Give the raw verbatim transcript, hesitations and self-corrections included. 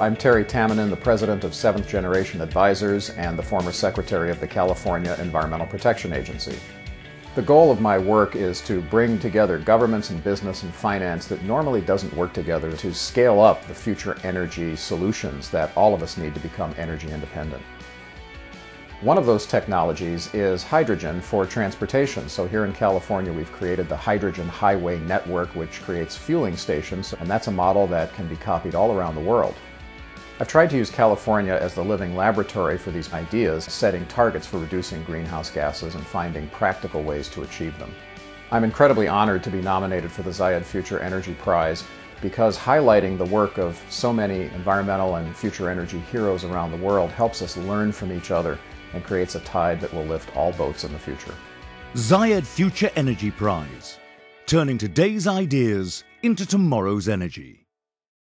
I'm Terry Tamminen, the president of Seventh Generation Advisors and the former secretary of the California Environmental Protection Agency. The goal of my work is to bring together governments and business and finance that normally doesn't work together to scale up the future energy solutions that all of us need to become energy independent. One of those technologies is hydrogen for transportation. So here in California, we've created the Hydrogen Highway Network, which creates fueling stations, and that's a model that can be copied all around the world. I've tried to use California as the living laboratory for these ideas, setting targets for reducing greenhouse gases and finding practical ways to achieve them. I'm incredibly honored to be nominated for the Zayed Future Energy Prize because highlighting the work of so many environmental and future energy heroes around the world helps us learn from each other and creates a tide that will lift all boats in the future. Zayed Future Energy Prize, turning today's ideas into tomorrow's energy.